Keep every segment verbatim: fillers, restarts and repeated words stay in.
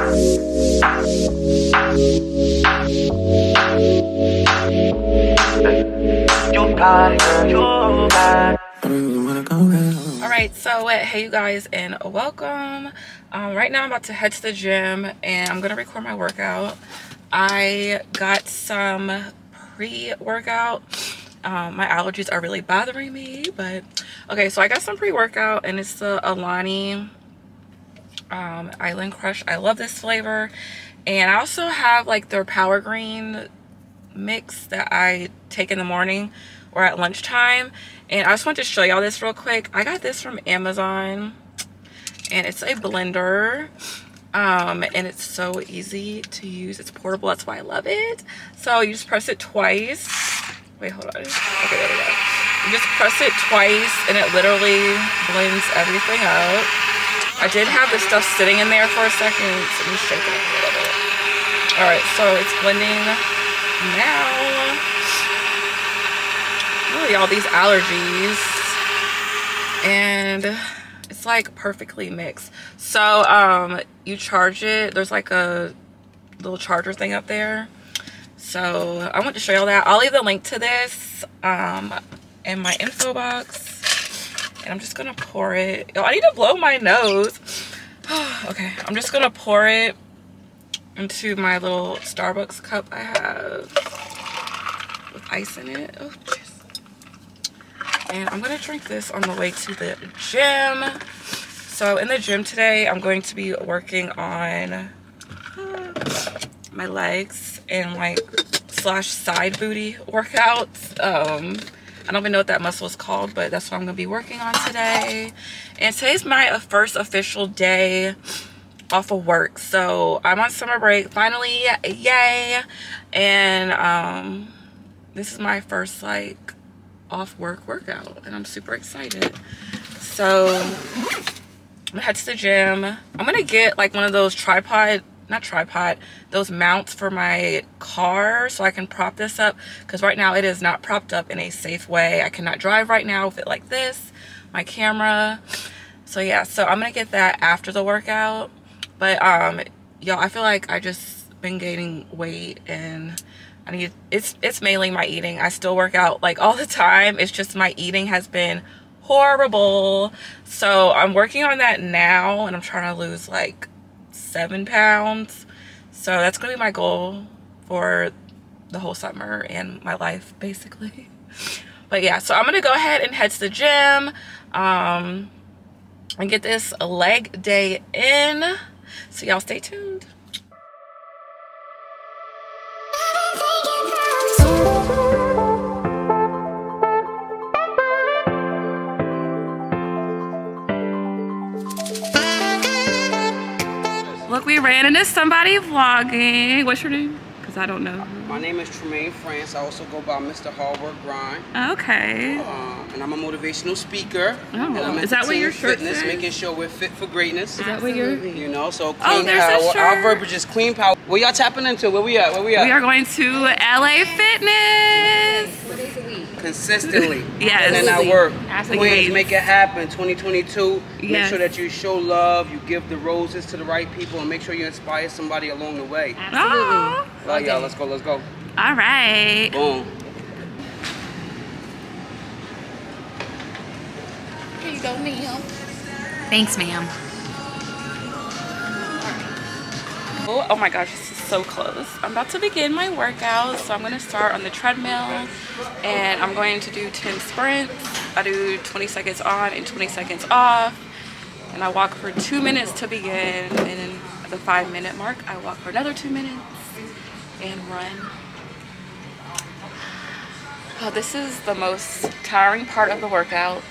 Alright, so uh, hey you guys and welcome. Um, right now I'm about to head to the gym and I'm gonna record my workout. I got some pre-workout. Um, my allergies are really bothering me, but okay, so I got some pre-workout and it's the Alani um, Island Crush. I love this flavor. And I also have like their Power Green mix that I take in the morning or at lunchtime. And I just want to show y'all this real quick. I got this from Amazon and it's a blender. Um, and it's so easy to use. It's portable, that's why I love it. So you just press it twice. Wait, hold on. Okay, there we go. You just press it twice and it literally blends everything out. I did have this stuff sitting in there for a second. So let me shake it a little bit. All right, so it's blending now. Really, all these allergies. And it's like perfectly mixed. So um, you charge it. There's like a little charger thing up there. So I want to show y'all that. I'll leave the link to this um, in my info box. And I'm just gonna pour it. Oh, I need to blow my nose. Okay, I'm just gonna pour it into my little Starbucks cup I have with ice in it. Oh, geez. And I'm gonna drink this on the way to the gym. So in the gym today, I'm going to be working on uh, my legs and like slash side booty workouts. Um, I don't even know what that muscle is called, but that's what I'm gonna be working on today. And today's my first official day off of work. So I'm on summer break, finally, yay. And um, this is my first like off work workout and I'm super excited. So I'm gonna head to the gym. I'm gonna get like one of those tripod, not tripod, those mounts for my car so I can prop this up, because right now it is not propped up in a safe way. I cannot drive right now with it like this, my camera. So yeah, so I'm gonna get that after the workout. But um, y'all, I feel like I just been gaining weight and I need, it's, it's mainly my eating. I still work out like all the time. It's just my eating has been horrible. So I'm working on that now and I'm trying to lose like seven pounds, so that's gonna be my goal for the whole summer and my life basically. But yeah, so I'm gonna go ahead and head to the gym um and get this leg day in, so y'all stay tuned. We ran into somebody vlogging. What's your name? Because I don't know. My name is Tremaine France. I also go by Mister Hallward Hallward-Grind. Okay. Um, and I'm a motivational speaker. Oh, and is that what your shirt fitness, says? Making sure we're fit for greatness. Is that what you're? You know, so clean oh, there's power. A shirt. Our verbiage is clean power. Where y'all tapping into? Where we at? Where we at? We are going to L A Fitness. Four days a week. Consistently. Yes. And I work. Queens, make it happen. twenty twenty-two. Yes. Make sure that you show love. You give the roses to the right people, and make sure you inspire somebody along the way. Absolutely. Oh. Love y'all. Let's go. Let's go. All right. Boom. Here you go, ma'am. Thanks, ma'am. Oh, oh my gosh, this is so close. I'm about to begin my workout, so I'm going to start on the treadmill and I'm going to do ten sprints. I do twenty seconds on and twenty seconds off, and I walk for two minutes to begin, and then at the five minute mark I walk for another two minutes and run. Oh, this is the most tiring part of the workout,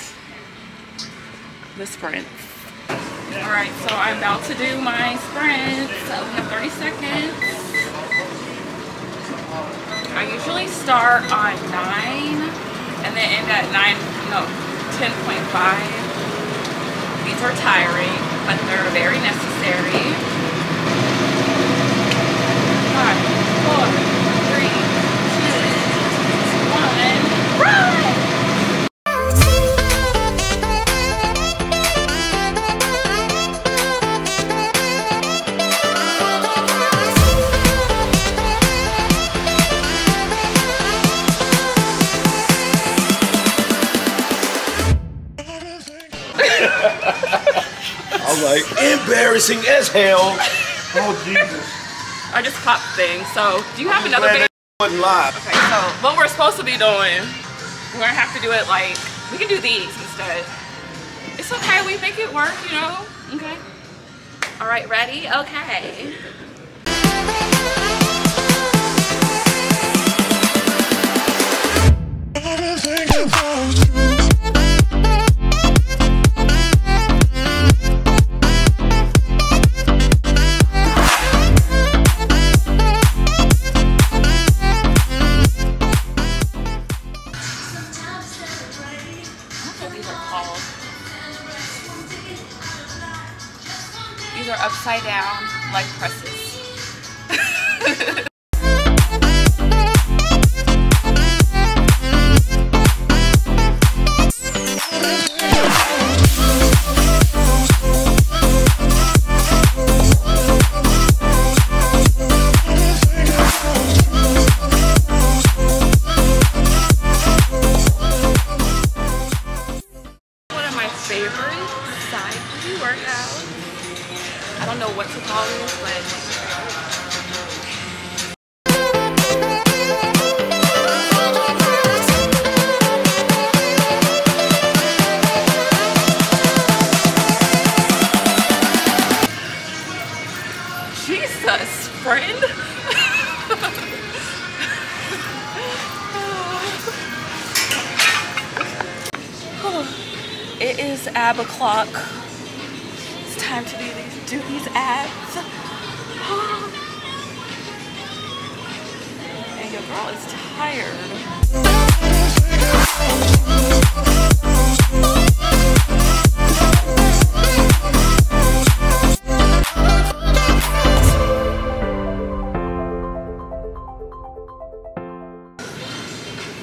the sprint. All right, so I'm about to do my sprints. So we have thirty seconds. I usually start on nine and then end at nine, no, ten point five. These are tiring, but they're very necessary. Five, four, three, two, one, run! like embarrassing as hell. Oh Jesus. I just popped things. So do you have another video? Wouldn't lie. Okay, so what we're supposed to be doing, we're gonna have to do it like we can do these instead. It's okay, we make it work, you know. Okay. All right, ready? Okay. Upside down leg presses. Ab o'clock. It's time to do these, do these abs. And your girl is tired.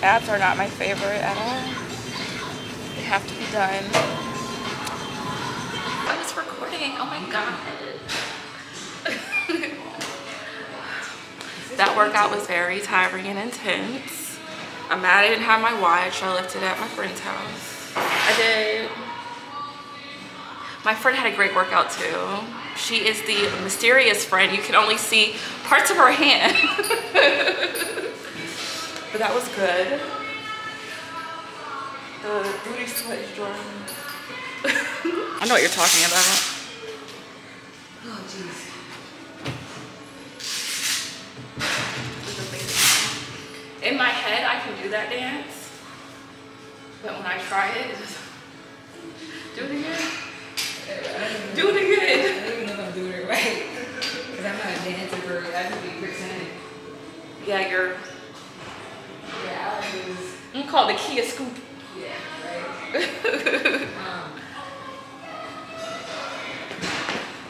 Abs are not my favorite at all. They have to be done. Recording. Oh my god. That workout was very tiring and intense. I'm mad I didn't have my watch. I left it at my friend's house. I did. My friend had a great workout too. She is the mysterious friend. You can only see parts of her hand. But that was good. The booty sweat is drawing. I know what you're talking about. Oh, jeez. In my head, I can do that dance, but when I try it, it's just, do it again. Do it again. I don't even know if I'm doing it right, because I'm not a dancer girl. I could be pretending. Yeah, you're. Yeah, I was. I'm called the Kia Scoop. Yeah, right.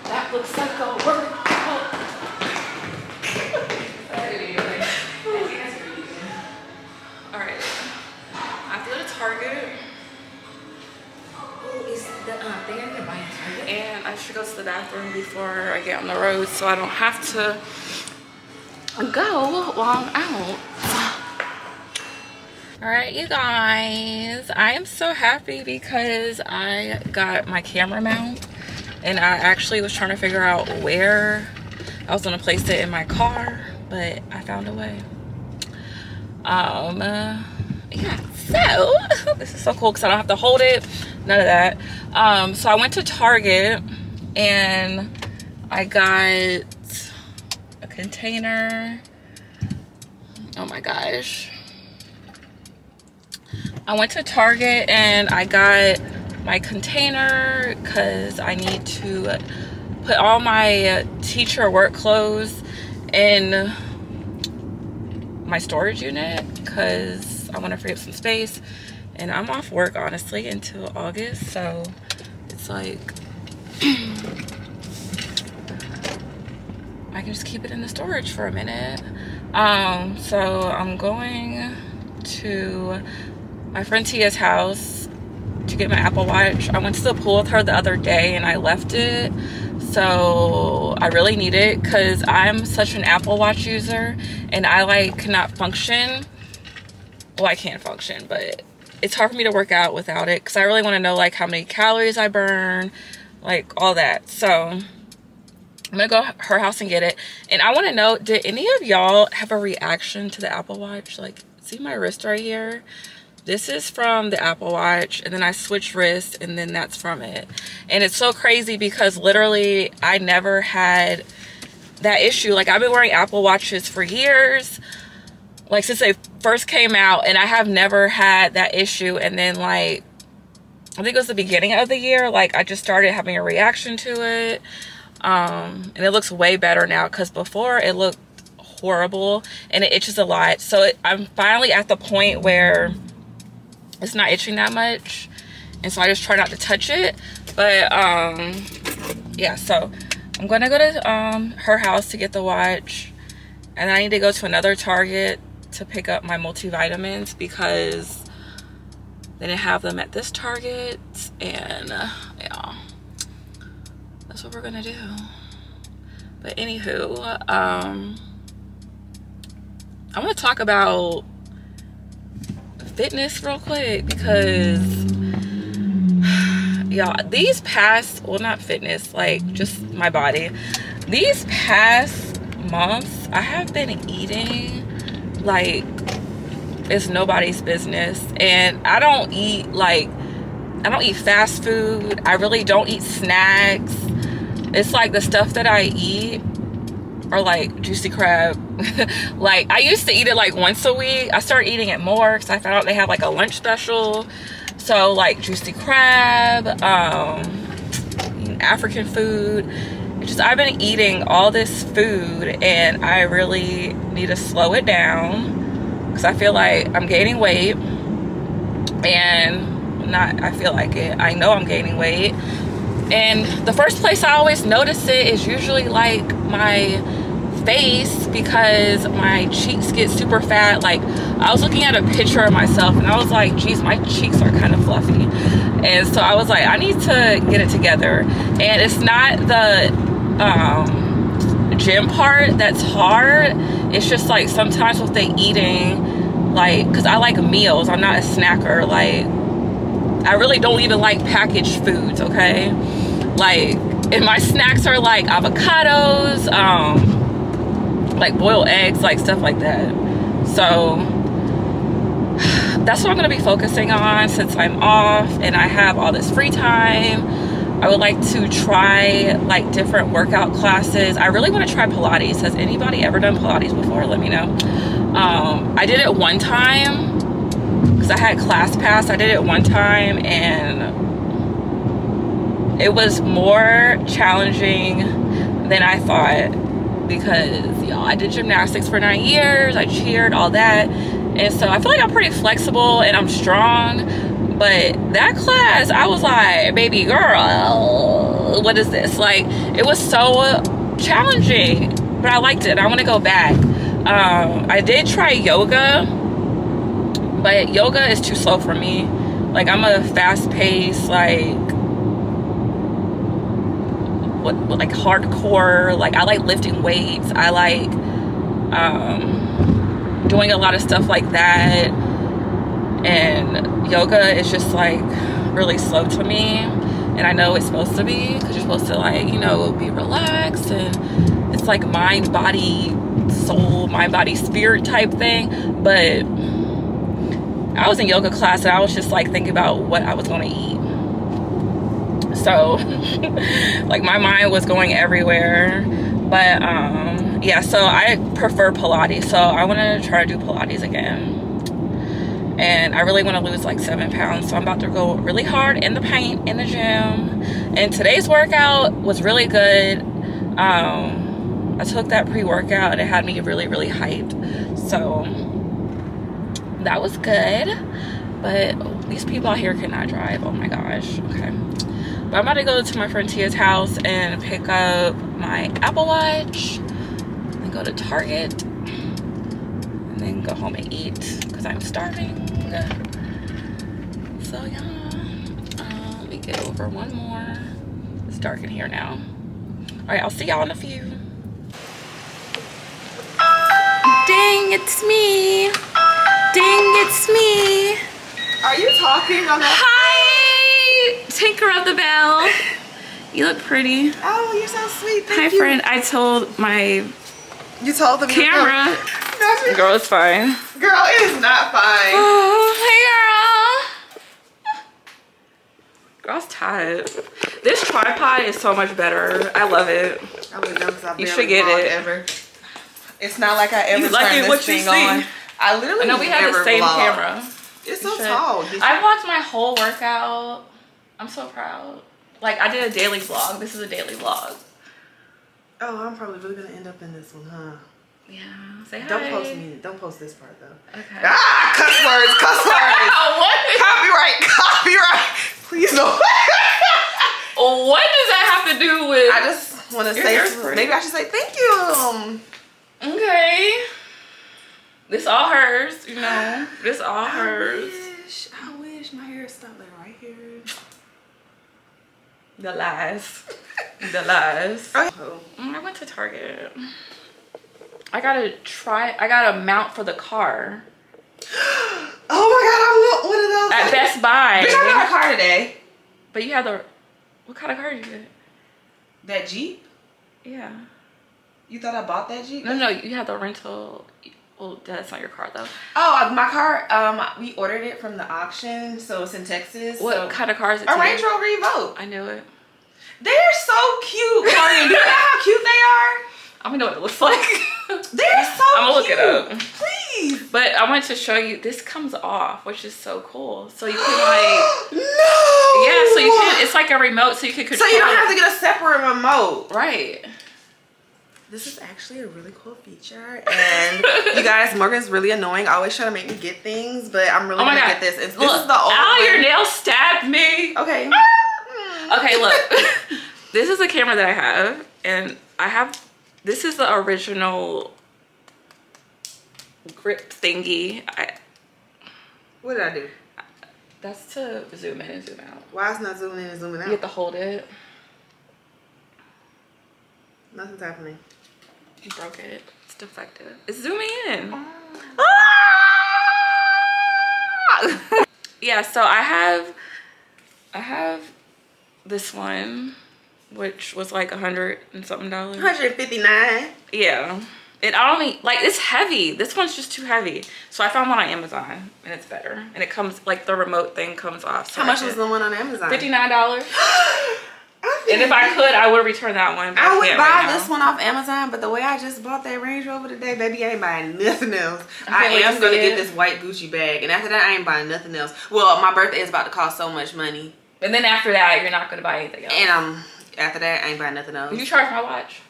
That looks like a workout. Alright. I have to go to Target. Oh, is the uh, thing I can buy in Target? And I should go to the bathroom before I get on the road so I don't have to go while I'm out. Alright, you guys. I am so happy because I got my camera mount. And I actually was trying to figure out where I was gonna place it in my car, but I found a way. Um, uh, yeah, so this is so cool because I don't have to hold it, none of that. Um, so I went to Target and I got a container. Oh my gosh. I went to Target and I got my container because I need to put all my teacher work clothes in my storage unit because I want to free up some space, and I'm off work honestly until August, so it's like I can just keep it in the storage for a minute. Um, so I'm going to my friend Tia's house to get my Apple Watch. I went to the pool with her the other day and I left it, so I really need it because I'm such an Apple Watch user and I like cannot function. Well, I can't function, but it's hard for me to work out without it because I really want to know like how many calories I burn, like all that. So I'm gonna go to her house and get it. And I want to know, did any of y'all have a reaction to the Apple Watch? Like, see my wrist right here? This is from the Apple Watch, and then I switched wrists, and then that's from it. And it's so crazy because literally I never had that issue. Like, I've been wearing Apple Watches for years, like since they first came out, and I have never had that issue. And then, like, I think it was the beginning of the year, like I just started having a reaction to it. Um, and it looks way better now, because before it looked horrible and it itches a lot. So it, I'm finally at the point where it's not itching that much, and so I just try not to touch it. But um yeah, so I'm gonna go to um her house to get the watch, and I need to go to another Target to pick up my multivitamins because they didn't have them at this Target. And uh, yeah, that's what we're gonna do. But anywho, um I want to talk about fitness real quick because y'all, these past, well, not fitness, like just my body, these past months I have been eating like it's nobody's business. And I don't eat like I don't eat fast food. I really don't eat snacks. It's like the stuff that I eat or like Juicy Crab. Like, I used to eat it like once a week. I started eating it more because I found out they had like a lunch special. So like Juicy Crab, um, African food. It's just, I've been eating all this food, and I really need to slow it down because I feel like I'm gaining weight, and not I feel like it. I know I'm gaining weight. And the first place I always notice it is usually like my face, because my cheeks get super fat. Like, I was looking at a picture of myself and I was like, geez, my cheeks are kind of fluffy. And so I was like, I need to get it together. And it's not the um, gym part that's hard. It's just like sometimes with the eating, like, cause I like meals. I'm not a snacker. Like, I really don't even like packaged foods, okay? Like, and my snacks are like avocados, um, like boiled eggs, like stuff like that. So that's what I'm gonna be focusing on since I'm off and I have all this free time. I would like to try like different workout classes. I really wanna try Pilates. Has anybody ever done Pilates before? Let me know. Um, I did it one time because I had class pass. I did it one time and it was more challenging than I thought. Because, y'all, I did gymnastics for nine years, I cheered, all that. And so I feel like I'm pretty flexible and I'm strong. But that class, I was like, baby girl, what is this? Like, it was so challenging, but I liked it. I want to go back. Um, I did try yoga, but yoga is too slow for me. Like, I'm a fast-paced, like, like hardcore, like I like lifting weights, I like um doing a lot of stuff like that, and yoga is just like really slow to me. And I know it's supposed to be, because you're supposed to, like, you know, be relaxed, and it's like mind, body, soul, mind, body, spirit type thing. But I was in yoga class and I was just like thinking about what I was going to eat. So like my mind was going everywhere. But um yeah, so I prefer Pilates, so I want to try to do Pilates again. And I really want to lose like seven pounds, so I'm about to go really hard in the paint in the gym. And today's workout was really good. um I took that pre-workout and it had me really really hyped, so that was good. But oh, these people out here cannot drive, oh my gosh. Okay, but I'm about to go to my friend Tia's house and pick up my Apple Watch and go to Target and then go home and eat because I'm starving. So yeah, uh, let me get over one more. It's dark in here now. All right, I'll see y'all in a few. Ding, it's me. Ding, it's me. Are you talking on that? Hi! Tinker of the bell. You look pretty. Oh, you're so sweet. Thank Hi, you. friend. I told my you told the camera. No, girl, it's fine. Girl, it is not fine. Oh, hey, girl. Girl's tired. This tripod is so much better. I love it. I would know because I barely should get it. Ever. It's not like I ever you turned this what thing you on. I literally I know we have the same vlog. camera. It's you so should. tall. I watched my whole workout. I'm so proud. Like, I did a daily vlog. This is a daily vlog. Oh, I'm probably really going to end up in this one, huh? Yeah. Say hi. Don't post me. Don't post this part, though. Okay. Ah, cuss words, cuss words. What? Copyright, copyright. Please don't. What does that have to do with? I just want to say, maybe I should say thank you. Okay. This all hers, you know. This all I hers. Wish, I wish my hair stopped like right here. The lies. The lies. Oh. I went to Target. I gotta try, I gotta mount for the car. Oh my god, I want one of those. At like, Best Buy. Bitch, I got a car today. But you had the, what kind of car did you get? That Jeep? Yeah. You thought I bought that Jeep? No, no, you had the rental. Well, that's not your car though. Oh, my car, um, we ordered it from the auction, so it's in Texas. What so. kind of car is it? A Range Rover Evoque. I knew it. They're so cute, Cardi. Do you know how cute they are? I don't know what it looks like. They're so I'm gonna cute. look it up. Please. But I want to show you, this comes off, which is so cool. So you can like. No! Yeah, so you can, it's like a remote, so you can control. So you don't have to get a separate remote. Right. This is actually a really cool feature, and you guys, Morgan's really annoying. Always trying to make me get things, but I'm really oh gonna God. get this. It's, look, this is the old ow, one. your nail stabbed me. Okay. Ah. Okay, look. This is the camera that I have, and I have. This is the original grip thingy. I, what did I do? That's to zoom in and zoom out. Why is not zooming in and zooming out? You have to hold it. Nothing's happening. You broke it. It's defective. It's zooming in. Oh. Ah! Yeah, so I have I have this one, which was like a hundred and something dollars. one hundred fifty-nine. Yeah. It only like it's heavy. This one's just too heavy. So I found one on Amazon and it's better. And it comes like the remote thing comes off. So How I much was the one on Amazon? fifty-nine dollars. And if I could, I would return that one. I, I would buy right this one off Amazon, but the way I just bought that Range Rover today, baby, I ain't buying nothing else. I, I am going to get this white Gucci bag, and after that, I ain't buying nothing else. Well, my birthday is about to cost so much money. And then after that, you're not going to buy anything else. And um, after that, I ain't buying nothing else. You charge my watch.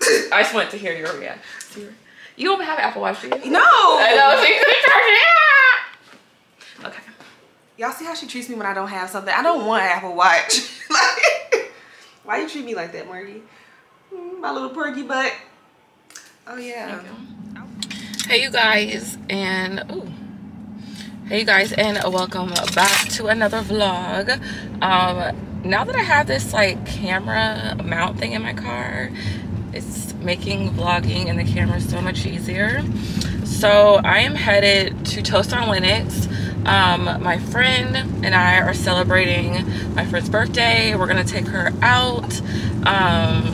I just wanted to hear your reaction. You don't have an Apple Watch, do you? No! I know, so you could have charged it. Yeah! Okay. Y'all see how she treats me when I don't have something? I don't want Apple Watch. Like, why you treat me like that, Margie? My little perky butt. Oh, yeah. You. Hey, you guys. And, ooh. Hey, you guys. And welcome back to another vlog. Um, now that I have this, like, camera mount thing in my car, it's making vlogging and the camera so much easier. So, I am headed to Toast on Lenox. Um, my friend and I are celebrating my friend's birthday. We're gonna take her out. Um,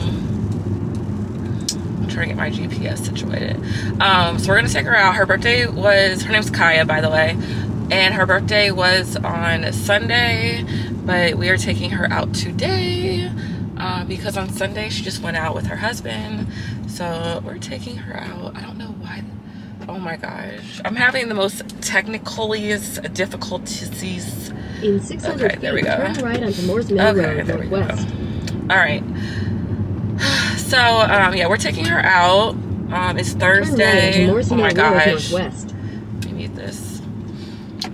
I'm trying to get my G P S situated. Um, so we're gonna take her out. Her birthday was, her name's Kaya, by the way, and her birthday was on Sunday, but we are taking her out today uh, because on Sunday she just went out with her husband. So we're taking her out. I don't know why. Oh my gosh, I'm having the most technicaliest difficulties. In six hundred okay, feet, there we go. Turn right onto Moore's Mill okay, Road, there we northwest. Go. All right. So, um, yeah, we're taking her out. Um, it's Thursday. Turn right oh my gosh. Northwest. We need this.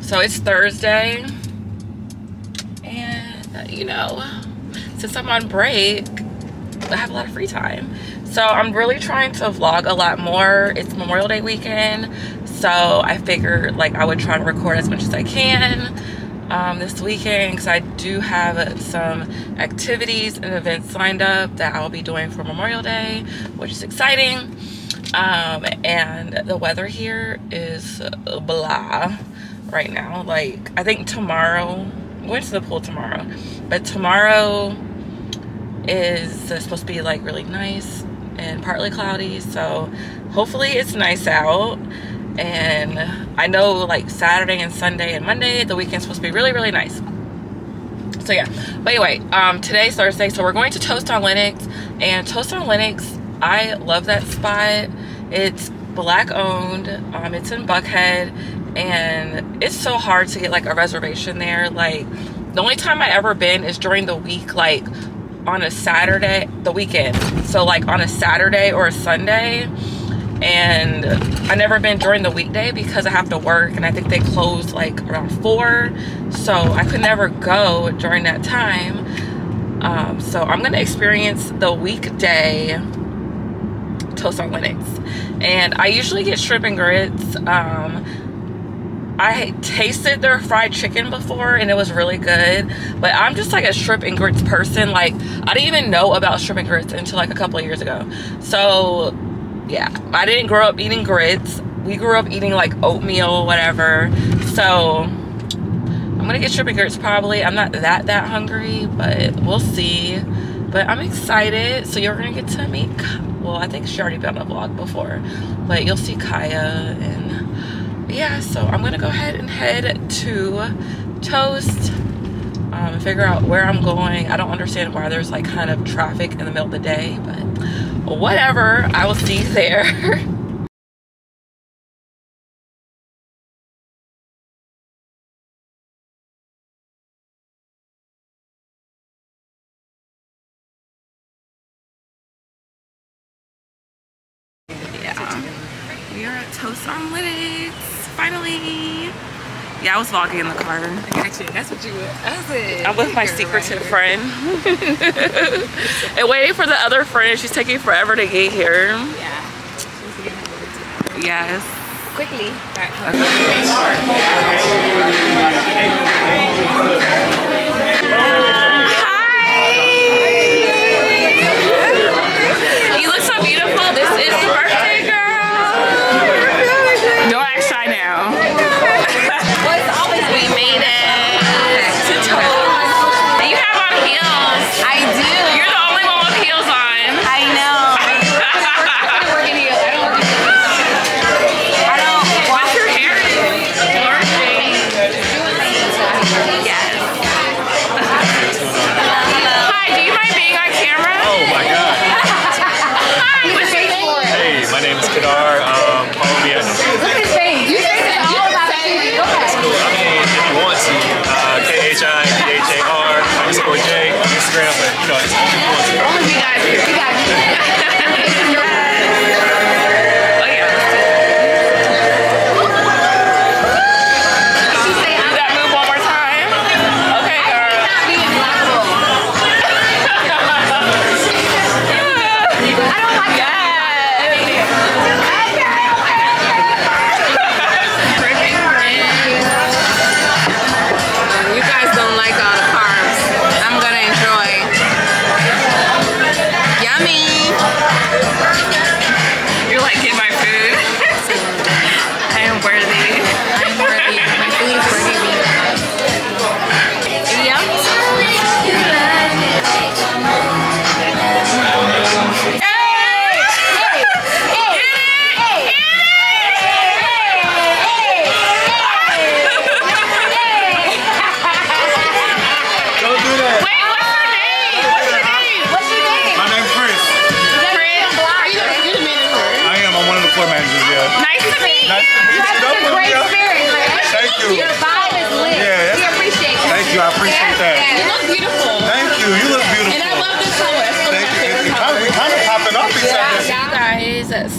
So it's Thursday, and you know, since I'm on break, I have a lot of free time. So I'm really trying to vlog a lot more. It's Memorial Day weekend, so I figured like I would try to record as much as I can um, this weekend because I do have some activities and events lined up that I'll be doing for Memorial Day, which is exciting. Um, and the weather here is blah right now. Like I think tomorrow I'm going to the pool tomorrow, but tomorrow is supposed to be like really nice and partly cloudy, so hopefully it's nice out. And I know like Saturday and Sunday and Monday, the weekend's supposed to be really, really nice. So yeah, but anyway, um, today's Thursday, so we're going to Toast on Lenox. And Toast on Lenox, I love that spot. It's black owned, um, it's in Buckhead, and it's so hard to get like a reservation there. Like the only time I ever been is during the week, like on a Saturday, the weekend. So like on a Saturday or a Sunday. And I never been during the weekday because I have to work, and I think they closed like around four, so I could never go during that time. Um, so I'm gonna experience the weekday Toast on Lenox, and I usually get shrimp and grits. Um, I tasted their fried chicken before and it was really good, but I'm just like a shrimp and grits person. Like I didn't even know about shrimp and grits until like a couple of years ago. So yeah, I didn't grow up eating grits. We grew up eating like oatmeal, whatever. So I'm gonna get shrimp and grits probably. I'm not that that hungry, but we'll see. But I'm excited. So you're gonna get to meet, well, I think she already been on the vlog before, but you'll see Kaya. And yeah, so I'm gonna go ahead and head to Toast. Um, figure out where I'm going. I don't understand why there's like kind of traffic in the middle of the day, but whatever, I will see you there. Yeah, we are at Toast on Lenox, finally. Yeah, I was vlogging in the car. I got you. That's what you were. I was it. I'm with my secretive right friend. And waiting for the other friend. She's taking forever to get here. Yeah. She's getting her. Yes. Quickly. Hi. You look so beautiful. This is the birthday girl. Don't act shy now. We made it to Toast. You have on heels. I do. You're the only one with heels on. I know. I work in heels. I don't work in heels. I don't want to. What's your hair? Yes. Hi, do you mind being on camera? Oh my god. Hi, what's your name? Hey, my name is Kadar. Um, I'll be at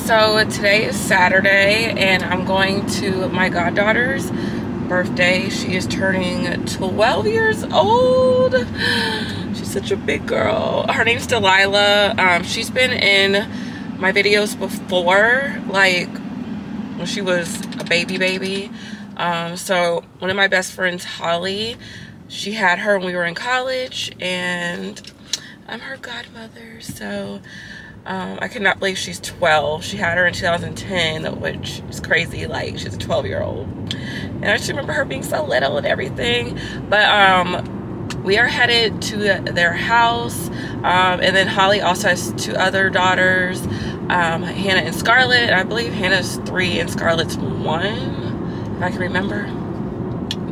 So today is Saturday, and I'm going to my goddaughter's birthday. She is turning twelve years old. She's such a big girl. Her name's Delilah. Um, she's been in my videos before, like when she was a baby baby. Um, so one of my best friends, Holly, she had her when we were in college, and I'm her godmother, so... Um, I cannot believe she's twelve. She had her in two thousand ten, which is crazy. Like, she's a twelve year old. And I just remember her being so little and everything. But um, we are headed to the, their house. Um, and then Holly also has two other daughters, um, Hannah and Scarlett. I believe Hannah's three and Scarlett's one, if I can remember.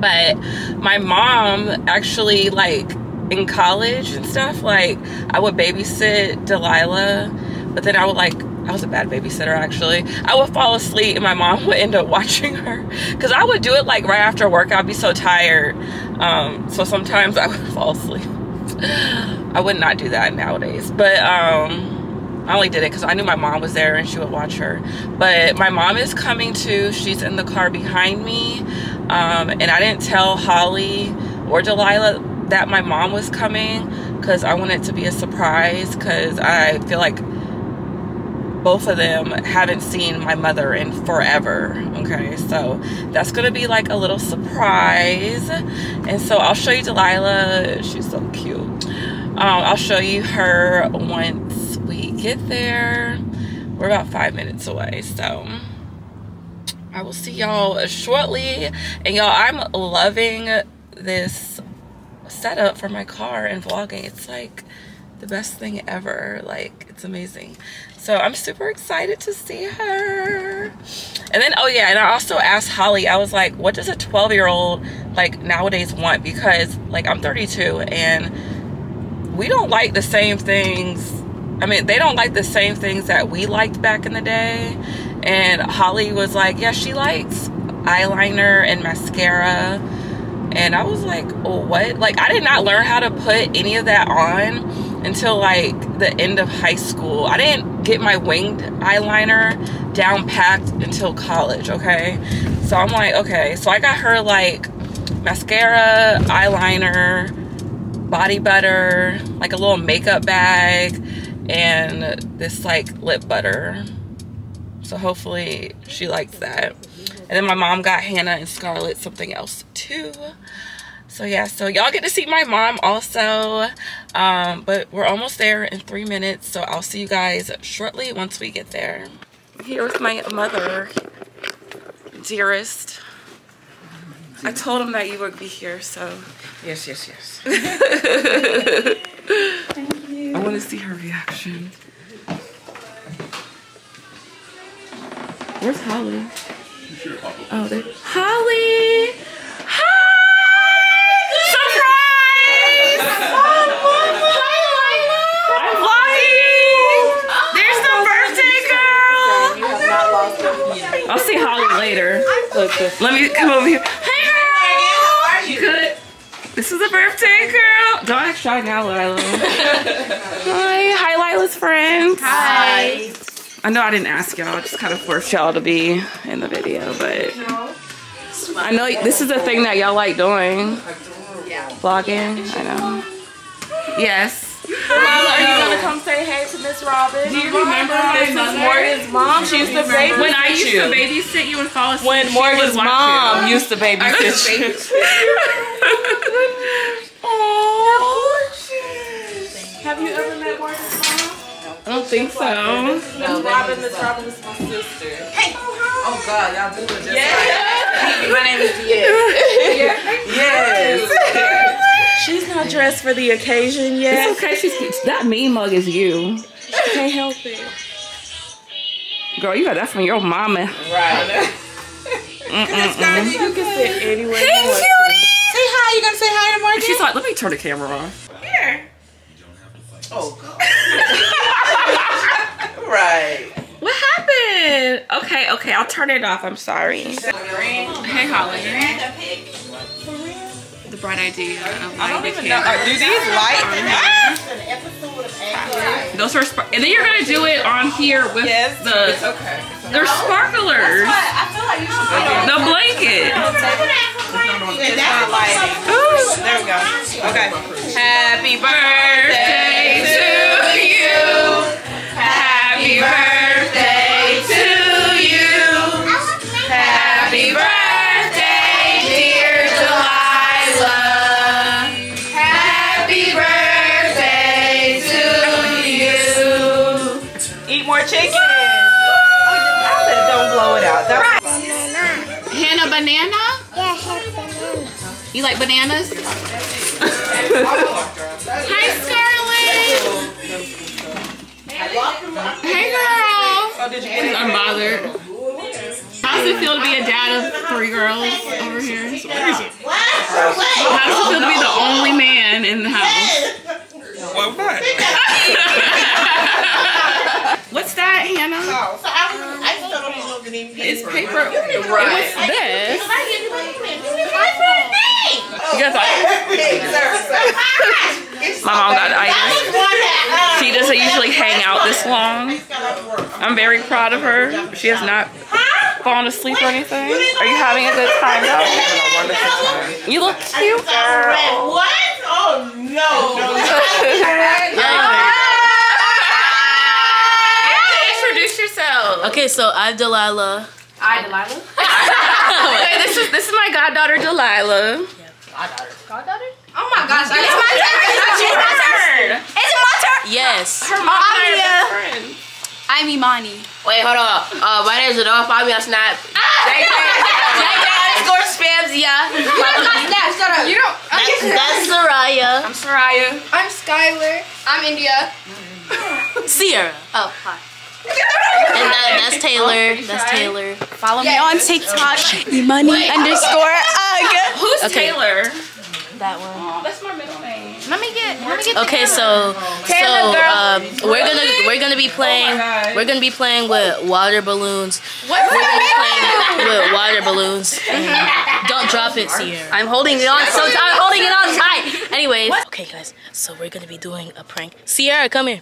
But my mom actually, like, in college and stuff, like, I would babysit Delilah, but then I would, like, I was a bad babysitter, actually. I would fall asleep and my mom would end up watching her, because I would do it, like, right after work. I'd be so tired. Um, so sometimes I would fall asleep. I would not do that nowadays, but um, I only did it because I knew my mom was there and she would watch her. But my mom is coming too. She's in the car behind me. Um, and I didn't tell Holly or Delilah that my mom was coming because I wanted it to be a surprise, because I feel like both of them haven't seen my mother in forever. Okay, so that's gonna be like a little surprise. And so I'll show you Delilah. She's so cute. Um, I'll show you her once we get there. We're about five minutes away, so I will see y'all shortly. And y'all, I'm loving this setup for my car and vlogging. It's like the best thing ever. Like, it's amazing. So I'm super excited to see her. And then, oh yeah, and I also asked Holly, I was like, what does a twelve year old like nowadays want? Because like I'm thirty-two and we don't like the same things. I mean, they don't like the same things that we liked back in the day. And Holly was like, yeah, she likes eyeliner and mascara. And I was like, oh, what? Like, I did not learn how to put any of that on until like the end of high school. I didn't get my winged eyeliner down packed until college, okay? So I'm like, okay. So I got her like mascara, eyeliner, body butter, like a little makeup bag, and this like lip butter. So hopefully she likes that. And then my mom got Hannah and Scarlett something else too. So yeah, so y'all get to see my mom also. Um, but we're almost there in three minutes. So I'll see you guys shortly once we get there. Here with my mother, dearest. I told him that you would be here, so. Yes, yes, yes. Thank you. I want to see her reaction. Where's Holly? Oh, there. Holly! Hi! Surprise! Hi, Lila! I'm vlogging! There's the birthday girl! You have not lost them. I'll see Holly later. Let me come over here. Hey, girl! You good? This is a birthday girl. Don't act shy now, Lila. Hi. Hi, Lila's friends. Hi. I know I didn't ask y'all, I just kind of forced y'all to be in the video, but I know this is the thing that y'all like doing. Vlogging, I know. Yes. Lila, are you gonna come say hey to Miss Robin? Do you remember Missus Morgan's mom? She used to babysit When I used to babysit you and fall asleep. When Morgan's mom used to babysit you. Aww. Have you ever met Morgan's mom? I don't think so. No, Miss Robin, Miss Robin is my sister. Hey! Oh God, y'all do it just yes. Right. My name is Tia. Yes. Yes. She's not dressed for the occasion yet. It's okay. She's, that mean mug is you. She can't help it. Girl, you got that from your mama. Right. Mm -mm -mm. You can sit anywhere. Hey, you cutie! Say hi. You gonna say hi to Morgan? She's like, let me turn the camera on. Here. Oh God. Right. What happened? Okay, okay, I'll turn it off. I'm sorry. Hey, Holly. The bright idea. Of I don't even know. Are, do these light? Those are spark. And then you're gonna do it on here with yes. the. It's okay. They're sparklers. That's what, I feel like you should put it on. The blanket. It's not lighting. Ooh. There we go. Okay. Happy birthday to you. Happy birthday to you. Happy birthday, dear Delilah. Happy birthday to you. Eat more chicken. Woo! Oh, don't blow it out. That's right. Banana. Hannah, banana? have bananas. You like bananas? Hi, Scarlett. Hey, girl. She's unbothered. How does it feel to be a dad of three girls over here? What is it? How does it feel to be the only man in the house? Well, what? What's that, Hannah? Oh, so I was, I thought I was looking in paper. It's paper. Right. What's this? You guys are. My mom got items. She doesn't usually hang out this long. I'm very proud of her. She has not fallen asleep or anything. Are you having a good time though? You look cute. Girl. What? Oh no! No. Introduce yourself. Okay, so I'm Delilah. I Delilah. Okay, this is this is my goddaughter Delilah. Yeah, goddaughter. Goddaughter? Oh my gosh! It's my turn. Is it my turn? Yes. Her mom and her friend. I'm Imani. Wait, hold up. Uh, my name's Adolf. I'm your snap. J J underscore spams, yeah. Shut up. You don't. That's, that's Saraya. I'm Saraya. I'm Skylar. I'm India. Sierra. Oh, hi. And that, that's Taylor. That's Taylor. Follow me on TikTok. Imani underscore Ugg. Who's Taylor? That one. Oh, that's my middle name. Let me get. Let me get. Okay, so so um, we're gonna we're gonna be playing. Oh we're gonna be playing with water balloons. What? We're gonna be playing with water balloons. Mm-hmm. Don't drop it, Sierra. I'm holding it on. So I'm holding it on tight. Anyways. What? Okay, guys. So we're gonna be doing a prank. Sierra, come here.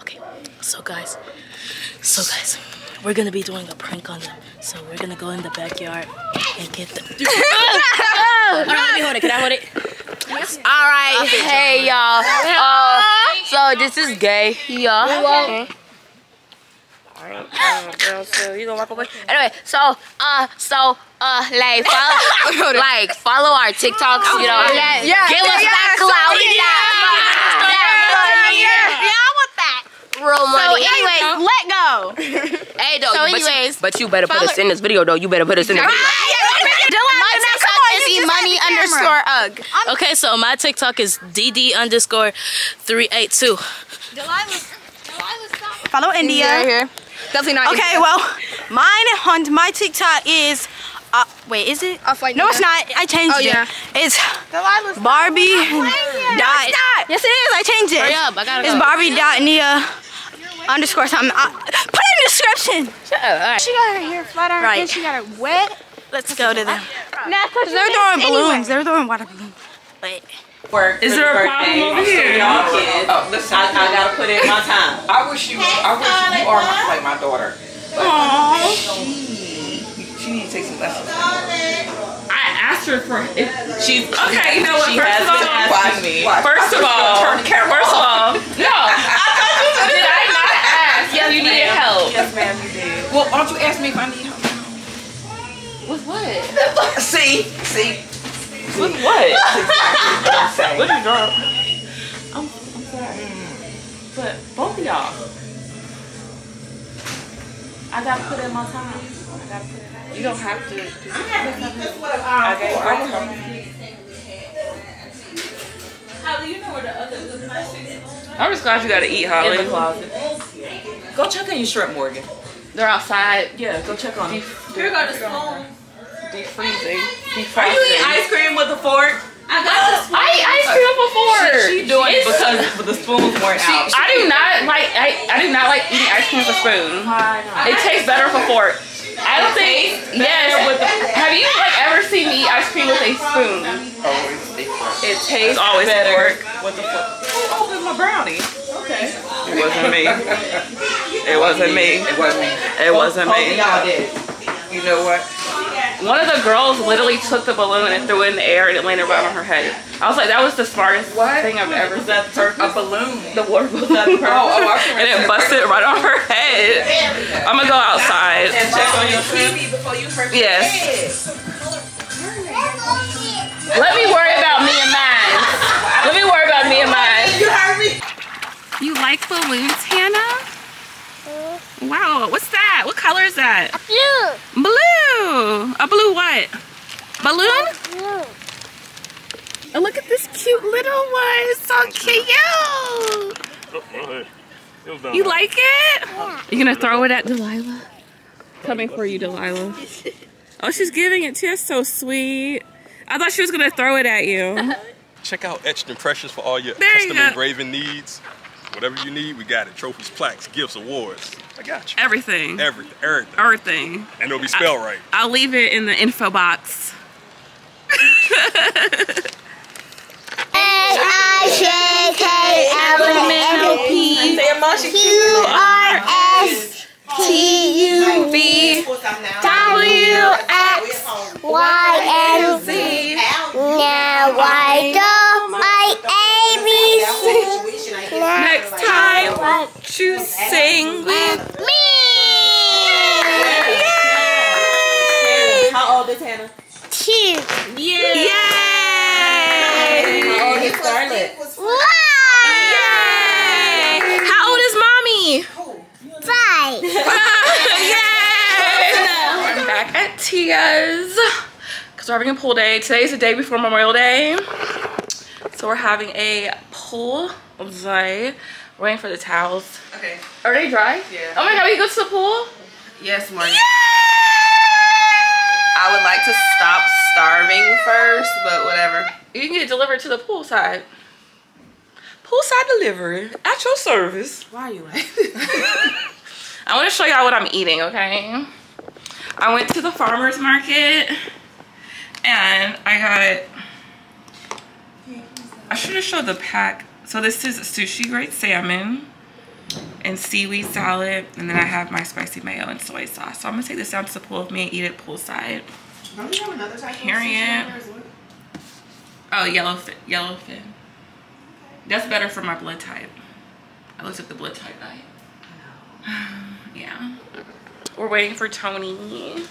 Okay. So guys. So guys. We're gonna be doing a prank on them. So we're gonna go in the backyard and get them. Alright, let me hold it. Can I hold it? Alright, hey y'all. Uh, so this is gay. Yeah. Alright, uh, so you gonna walk away? Anyway, so uh so uh like follow like follow our TikToks, you know. Yeah, yeah, give us that clout. Yeah, yeah, I want that. Real money. So anyways, let go. Hey though, so but, anyways, you, but you better put us in this video though. You better put us in this video. My TikTok is Imani underscore Ugg. Okay, so my TikTok is D D underscore three eight two. Follow India. Here. Definitely not. Okay, India. Well, mine on my TikTok is. Uh, wait, is it? Offline. No, it's not. I changed oh, it. Yeah. It's Delilah's Barbie dot. No, yes, it is. I changed it. Hurry up, I gotta it's go. Barbie dot Nia underscore something. I, put it in the description. Shut up. All right. She got her hair flat iron right. And she got her wet. Let's go to them. No, they're throwing balloons. Anywhere. They're throwing water balloons. Wait. Work is there a problem over here? Y'all kids. Oh, listen, I, I gotta put in my time. I wish you. I wish you are my, like my daughter. Aww. She needs to take some lessons. I asked her for if she. Okay, you know what? First of all, watch me. First of all, first of all, no. I thought you said did I not ask? Yes, you needed help. Yes, ma'am, you did. Well, why don't you ask me if I need help? With what? See, see. With what? What are you doing? I'm, I'm sorry, but both of y'all, I gotta put in my time. I gotta put in. You don't have to. Do I have to. Holly, you know where the other is. I'm just glad you got to eat, Holly. In the closet. Go check on your shrimp, Morgan. They're outside. Yeah, go check on them. Here go the spoon. Deep freezing. Deep freezing. Are you eating ice cream with a fork? I got the spoon. I eat ice cream with a fork. She, she doing it because the spoons weren't she, out. She I do not like. I, I do not like eating ice cream with a spoon. It tastes better with a fork. I don't think, yes, with the, have you like ever seen me eat ice cream with a spoon? Always it tastes always better with the fork. Oh, there's my brownie. Okay. It wasn't me. It wasn't me. It wasn't me. It wasn't me. Y'all did. You know what? One of the girls literally took the balloon and threw it in the air and it landed right on her head. I was like, that was the smartest what? thing I've ever seen. A balloon. The water balloon. Oh, oh, and it busted right on her head. I'm going to go outside. And check on your T V before you hurt your head. Yes. Let me worry about me and mine. Let me worry about me and mine. You heard me. You like balloons, Hannah? Wow, what's that? What color is that? Blue. Blue. A blue what? Balloon? Balloon. Oh, look at this cute little one. It's so cute. You like it? Yeah. You gonna throw it at Delilah? Coming for you, Delilah. Oh, she's giving it to you. That's so sweet. I thought she was gonna throw it at you. Check out Etched Impressions for all your there custom you engraving needs. Whatever you need, we got it. Trophies, plaques, gifts, awards. I got you. Everything. Everything. Everything. Everything. And it'll be spelled I, right. I'll leave it in the info box. A I J K L M N O P Q R S T U V W X Y N Z. Now I know my A B C. Next time, won't you sing with me? Yay! How old is Hannah? Two. Yay! Yay! How old is Scarlett? One! Yay! How old is Mommy? Five. Yay! I'm back at Tia's because we're having a pool day. Today's the day before Memorial Day. So we're having a pool. I'm sorry. Waiting for the towels. Okay. Are they dry? Yeah. Oh my god, we can go to the pool? Yes, Marnie. Yeah! I would like to stop starving first, but whatever. You can get it delivered to the poolside. Poolside delivery at your service. Why are you like that? I want to show y'all what I'm eating, okay? I went to the farmer's market and I got... I should have showed the pack. So this is sushi grade salmon and seaweed salad, and then I have my spicy mayo and soy sauce. So I'm gonna take this down to the pool with me and eat it poolside. Don't you have another type of sushi? Oh, yellowfin, yellowfin. That's better for my blood type. I looked at the blood type diet. Yeah. We're waiting for Tony,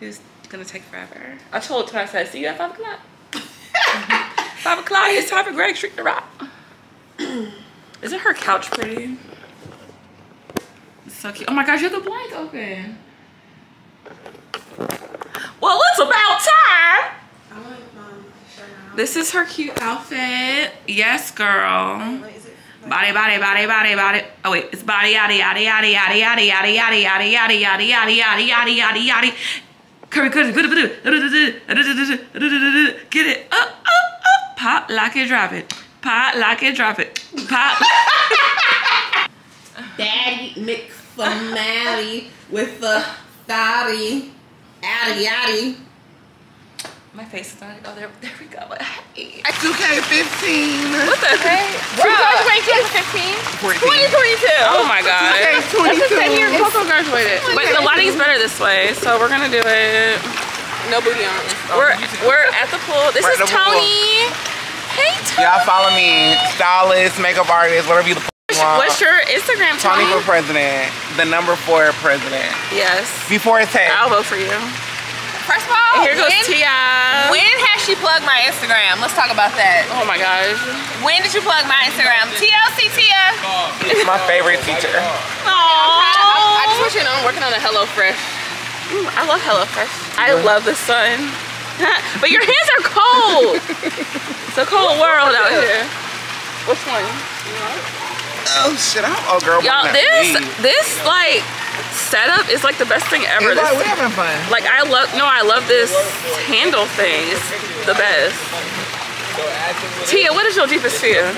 who's gonna take forever. I told Tony, I said, see you at five o'clock. Five o'clock. It's time for Greg Street to rock. Isn't her couch pretty? It's so cute. Oh my gosh, you have the blank open. Well, it's about time. I like, um, this is her cute outfit. Yes, girl. Wait, is it like body, body, body, body, body. Oh wait, it's body, yada, yada, yada, yada, yada, yada, yada, yada, yada, yada, yada, yada, yada, yada, yada. Curry, curry, get it up. Pop, lock it, drop it. Pop, lock it, drop it. Pop. Daddy McFamally with the thotty. Addy, addy. My face is not. Oh, there, there we go. two K fifteen. What the heck? two K twenty-two, fifteen? twenty twenty-two. Oh my god. two K twenty-two. That's the same year Coco graduated. But the lighting's better this way, so we're gonna do it. No booty on. We're we're at the pool. This is Tony. Hey Tony. Y'all follow me. Stylist, makeup artist, whatever you the what's, want. What's your Instagram, Tony? Tony for president. The number four president. Yes. Before it's ten. I'll vote for you. First of all, and here goes when, Tia. When has she plugged my Instagram? Let's talk about that. Oh my gosh. When did you plug my Instagram? T L C Tia. It's my favorite teacher. Aww. I, I just want you to know I'm working on a HelloFresh. Ooh, I love HelloFresh. I love the sun. But your hands are cold. It's a cold world out here. Which one? Oh shit! I'm oh girl. Y'all, this this like setup is like the best thing ever. It's like we're having fun. Like I love no, I love this handle thing. It's the best. Tia, what is your deepest fear?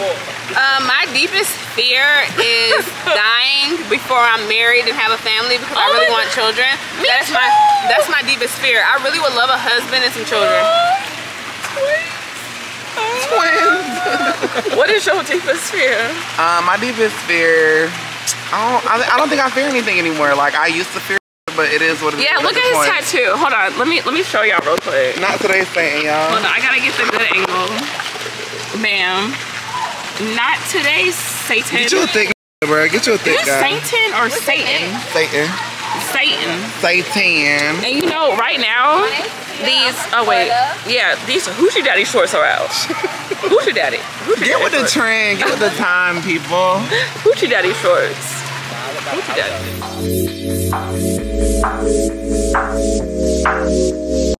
Um, my deepest fear is dying before I'm married and have a family because oh I really want children. Me that's too. my that's my deepest fear. I really would love a husband and some children. Twins. Twins. What is your deepest fear? Um, my deepest fear. I don't. I, I don't think I fear anything anymore. Like I used to fear. But it is what it yeah, is. Yeah, look at his tattoo. Hold on, let me let me show y'all real quick. Not today's thing, y'all. Hold on, I gotta get the good angle, ma'am. Not today's Satan. Get you a thick, bro. Get you a thick guy. Satan or what's Satan? Satan. Satan. Satan. And you know, right now these. Oh wait, yeah, these Hoochie Daddy shorts are out. Hoochie Daddy. Hoochie get Daddy with shorts. The trend. Get with the time, people. Hoochie Daddy shorts. Hoochie Daddy.